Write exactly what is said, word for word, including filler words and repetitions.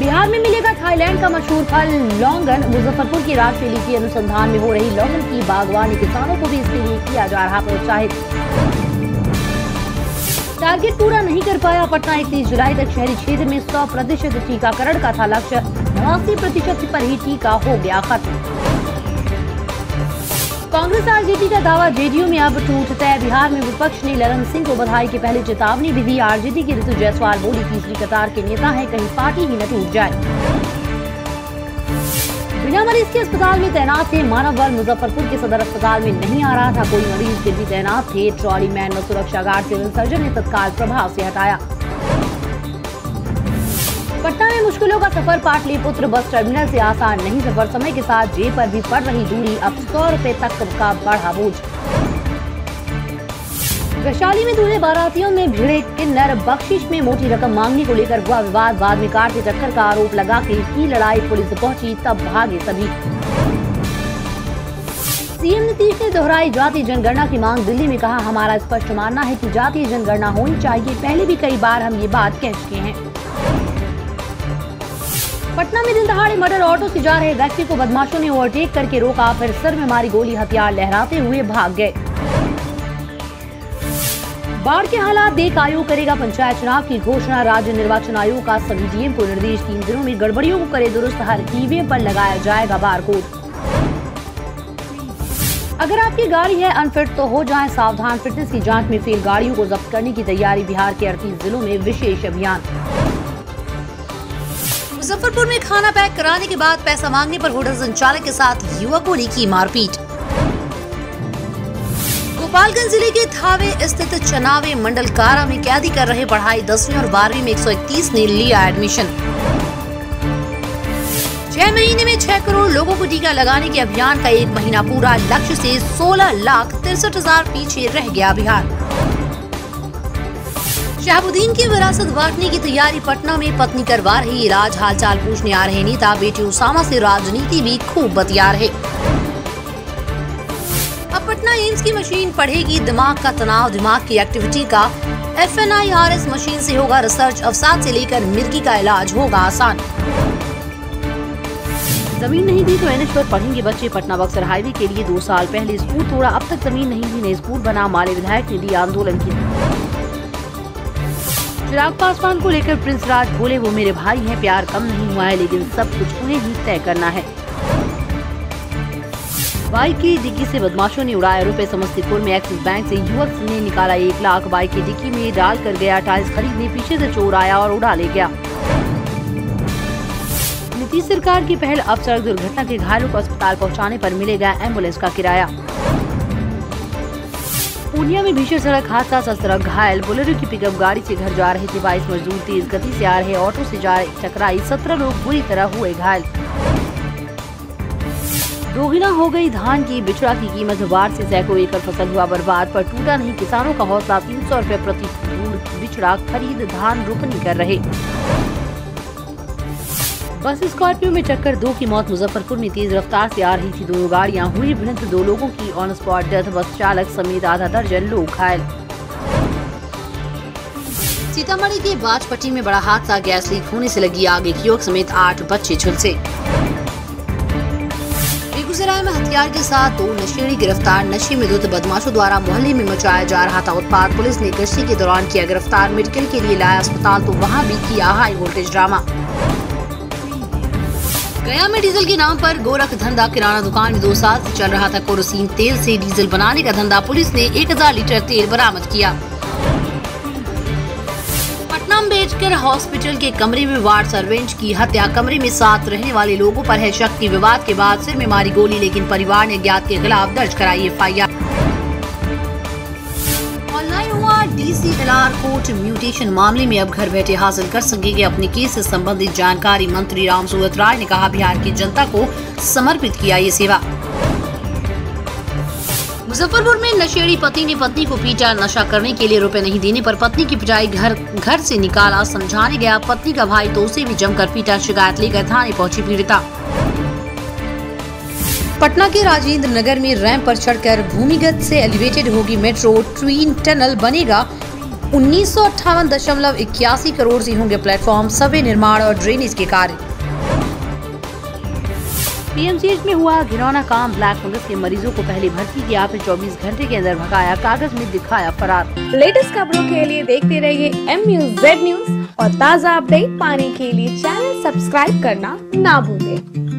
बिहार में मिलेगा थाईलैंड का मशहूर फल लौंगन। मुजफ्फरपुर की राष्ट्रीय लीची अनुसंधान में हो रही लौंगन की बागवानी, किसानों को भी इसके लिए किया जा रहा प्रोत्साहित। टारगेट पूरा नहीं कर पाया पटना। इकतीस जुलाई तक शहरी क्षेत्र में सौ प्रतिशत टीकाकरण का था लक्ष्य, नवासी प्रतिशत पर ही टीका हो गया खत्म। कांग्रेस आरजेडी का दावा, जेडीयू में अब टूट तय। बिहार में विपक्ष ने ललन सिंह को बधाई की पहले चेतावनी भी दी। आरजेडी की रितु जयसवाल बोली, तीसरी कतार के नेता है, कहीं पार्टी ही न टूट जाए। बिना मरीज के अस्पताल में तैनात थे मानव बल। मुजफ्फरपुर के सदर अस्पताल में नहीं आ रहा था कोई मरीज, फिर भी तैनात थे ट्रॉली मैन व सुरक्षा गार्ड। सिविल सर्जन ने तत्काल प्रभाव से हटाया। पटना में मुश्किलों का सफर। पाटलिपुत्र बस टर्मिनल से आसान नहीं, सफर समय के साथ जेब पर भी पड़ रही दूरी। अब सौ रुपए तक का बढ़ा बोझ। वैशाली में दूल्हे बारातियों में भिड़े किन्नर, बख्शिश में मोटी रकम मांगने को लेकर हुआ विवाद। बाद में कार से टक्कर का आरोप लगा के की लड़ाई, पुलिस पहुंची तब भागे सभी। सीएम नीतीश ने दोहराई जातीय जनगणना की मांग। दिल्ली में कहा, हमारा स्पष्ट मानना है कि जातीय जनगणना होनी चाहिए, पहले भी कई बार हम ये बात कह चुके हैं। पटना में दिन दहाड़े मर्डर, ऑटो से जा रहे व्यक्ति को बदमाशों ने ओवरटेक करके रोका, फिर सिर में मारी गोली, हथियार लहराते हुए भाग गए। बाढ़ के हालात देख आयोग करेगा पंचायत चुनाव की घोषणा। राज्य निर्वाचन आयोग का सभी डीएम को निर्देश, तीन दिनों में गड़बड़ियों को करे दुरुस्त। हर ईवीएम पर लगाया जाएगा बारकोड। अगर आपकी गाड़ी है अनफिट तो हो जाए सावधान। फिटनेस की जाँच में फेल गाड़ियों को जब्त करने की तैयारी। बिहार के अड़तीस जिलों में विशेष अभियान। मुजफ्फरपुर में खाना पैक कराने के बाद पैसा मांगने पर होटल संचालक के साथ युवक को की मारपीट। गोपालगंज जिले के थावे स्थित चनावे मंडल कारा में कैदी कर रहे पढ़ाई, दसवीं और बारहवीं में एक सौ इकतीस ने लिया एडमिशन। छह महीने में छह करोड़ लोगों को टीका लगाने के अभियान का एक महीना पूरा। लक्ष्य से सोलह लाख तिरसठ हजार पीछे रह गया बिहार। शाहबुद्दीन की विरासत बांटने की तैयारी। पटना में पत्नी करवा रही इलाज, हालचाल पूछने आ रहे नेता। बेटी उसामा से राजनीति भी खूब बतिया रहे। अब पटना एम्स की मशीन पढ़ेगी दिमाग का तनाव, दिमाग की एक्टिविटी का। एफएनआईआरएस मशीन से होगा रिसर्च। अवसाद से लेकर मिर्गी का इलाज होगा आसान। जमीन नहीं दी तो एनएच पर पढ़ेंगे बच्चे। पटना बक्सर हाईवे के लिए दो साल पहले स्कूल तोड़ा, अब तक जमीन नहीं दी, नए स्कूल बना। माले विधायक ने दी आंदोलन की। चिराग पासवान को लेकर प्रिंस राज बोले, वो मेरे भाई हैं, प्यार कम नहीं हुआ है, लेकिन सब कुछ उन्हें ही तय करना है। बाइक की डिक्की से बदमाशों ने उड़ाया रुपए। समस्तीपुर में एक्सिस बैंक से युवक ने निकाला एक लाख, बाइक की डिक्की में डाल कर गया। टाइल्स खरीदने पीछे से चोर आया और उड़ा ले गया। नीतीश सरकार की पहल, अब सड़क दुर्घटना के घायलों को अस्पताल पहुँचाने पर मिलेगा एम्बुलेंस का किराया। पूर्णिया में भीषण सड़क हादसा, सड़क घायल। बोलेरो की पिकअप गाड़ी से घर जा रहे थे बाईस मजदूर, तेज गति से आ रहे ऑटो से जा टकराई, सत्रह लोग बुरी तरह हुए घायल। दोगुना हो गई धान की बिचड़ा की कीमत, बाढ़ से सैकड़ों एकड़ फसल हुआ बर्बाद, पर टूटा नहीं किसानों का हौसला। तीन सौ रूपए प्रति धूल बिचड़ा खरीद धान रोपनी कर रहे। बस स्कॉर्पियो में टक्कर, दो की मौत। मुजफ्फरपुर में तेज रफ्तार से आ रही थी दोनों गाड़ियां, हुई भिड़ंत, दो लोगों की ऑन स्पॉट डेथ, बस चालक समेत आधा दर्जन लोग घायल। सीतामढ़ी के बाजपट्टी में बड़ा हादसा, गैस लीक होने से लगी आग, एक युवक समेत आठ बच्चे झुलसे। बेगूसराय में हथियार के साथ दो नशेड़ी गिरफ्तार। नशे में धुत बदमाशों द्वारा मोहल्ले में मचाया जा रहा था उत्पाद। पुलिस ने गश्ती के दौरान किया गिरफ्तार, मेडिकल के लिए लाया अस्पताल तो वहाँ भी किया हाई वोल्टेज ड्रामा। गया में डीजल के नाम पर गोरख धंधा, किराना दुकान में दो साल से चल रहा था कोरसिन तेल से डीजल बनाने का धंधा। पुलिस ने एक हजार लीटर तेल बरामद किया। पटना में बेचकर हॉस्पिटल के कमरे में वार्ड सर्वेंट की हत्या। कमरे में साथ रहने वाले लोगों पर है शक। की विवाद के बाद सिर में मारी गोली, लेकिन परिवार ने ज्ञात के खिलाफ दर्ज कराई एफ आई आर। ऑनलाइन हुआ D C L R court mutation मामले में, अब घर बैठे हासिल कर सकेंगे अपने केस से संबंधित जानकारी। मंत्री रामसूरत राय ने कहा, बिहार की जनता को समर्पित किया ये सेवा। मुजफ्फरपुर में नशेड़ी पति ने पत्नी को पीटा, नशा करने के लिए रुपए नहीं देने पर पत्नी की पिटाई, घर घर से निकाला, समझाने गया पत्नी का भाई तो उसे भी जमकर पीटा। शिकायत लेकर थाने पहुँची पीड़िता। पटना के राजेंद्र नगर में रैंप पर चढ़कर भूमिगत से एलिवेटेड होगी मेट्रो ट्रेन, टनल बनेगा उन्नीस सौ अट्ठावन दशमलव इक्यासी करोड़ से होंगे प्लेटफॉर्म, सभी निर्माण और ड्रेनेज के कार्य। पीएमसीएच में हुआ घिनौना काम, ब्लैक फंगस के मरीजों को पहले भर्ती किया, फिर चौबीस घंटे के अंदर भगाया, कागज में दिखाया फरार। लेटेस्ट खबरों के लिए देखते रहिए एमयूजेड न्यूज़ और ताज़ा अपडेट पाने के लिए चैनल सब्सक्राइब करना ना भूलें।